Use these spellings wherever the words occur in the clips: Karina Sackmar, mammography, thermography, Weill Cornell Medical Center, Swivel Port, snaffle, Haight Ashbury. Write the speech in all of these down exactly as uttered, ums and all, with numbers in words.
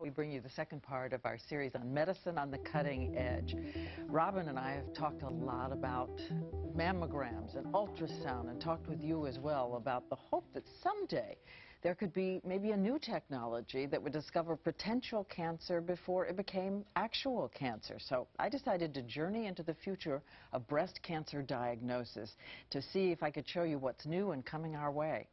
We bring you the second part of our series on medicine on the cutting edge. Robin and I have talked a lot about mammograms and ultrasound and talked with you as well about the hope that someday there could be maybe a new technology that would discover potential cancer before it became actual cancer. So I decided to journey into the future of breast cancer diagnosis to see if I could show you what's new and coming our way.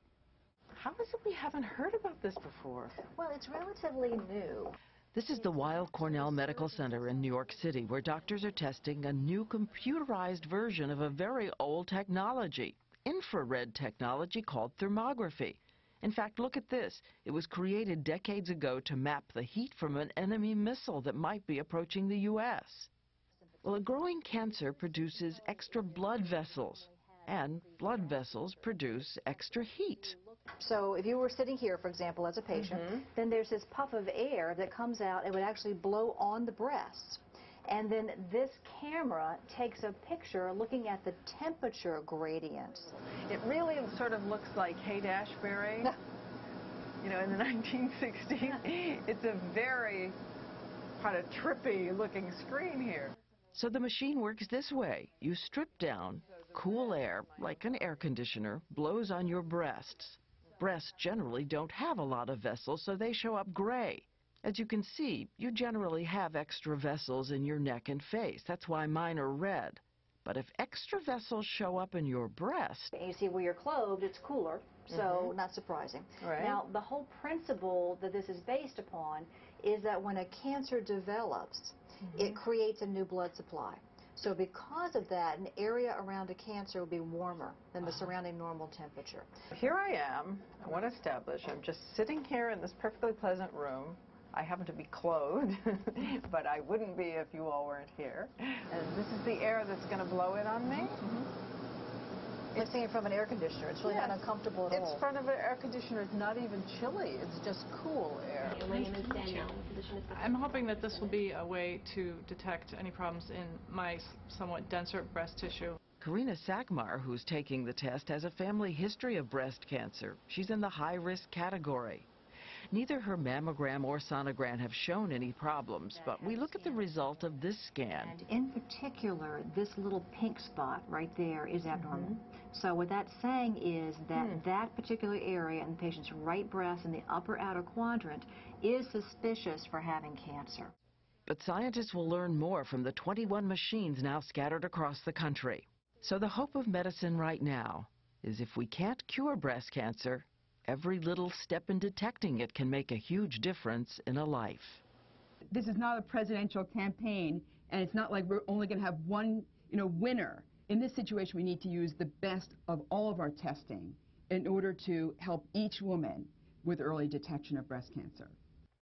How is it we haven't heard about this before? Well, it's relatively new. This is the Weill Cornell Medical Center in New York City, where doctors are testing a new computerized version of a very old technology, infrared technology called thermography. In fact, look at this. It was created decades ago to map the heat from an enemy missile that might be approaching the U S Well, a growing cancer produces extra blood vessels, and blood vessels produce extra heat. So if you were sitting here, for example, as a patient, mm-hmm. then there's this puff of air that comes out and would actually blow on the breast. And then this camera takes a picture looking at the temperature gradient. It really sort of looks like Haight Ashbury, you know, in the nineteen sixties. It's a very kind of trippy looking screen here. So the machine works this way. You strip down, cool air, like an air conditioner, blows on your breasts. Breasts generally don't have a lot of vessels, so they show up gray. As you can see, you generally have extra vessels in your neck and face. That's why mine are red. But if extra vessels show up in your breast... You see where you're clothed, it's cooler, so mm-hmm. not surprising. Right. Now, the whole principle that this is based upon is that when a cancer develops, mm-hmm. it creates a new blood supply. So because of that, an area around a cancer will be warmer than the surrounding normal temperature. Here I am. I want to establish I'm just sitting here in this perfectly pleasant room. I happen to be clothed, but I wouldn't be if you all weren't here. And this is the air that's going to blow in on me. Mm-hmm. It's coming from an air conditioner. It's really yes. not uncomfortable at it's all. It's front of an air conditioner. It's not even chilly. It's just cool air. I'm hoping that this will be a way to detect any problems in my somewhat denser breast tissue. Karina Sackmar, who's taking the test, has a family history of breast cancer. She's in the high-risk category. Neither her mammogram or sonogram have shown any problems, but we look at the result of this scan. And in particular, this little pink spot right there is abnormal. Mm-hmm. So what that's saying is that hmm. that particular area in the patient's right breast in the upper outer quadrant is suspicious for having cancer. But scientists will learn more from the twenty-one machines now scattered across the country. So the hope of medicine right now is if we can't cure breast cancer, every little step in detecting it can make a huge difference in a life. This is not a presidential campaign, and it's not like we're only going to have one, you know, winner. In this situation, we need to use the best of all of our testing in order to help each woman with early detection of breast cancer.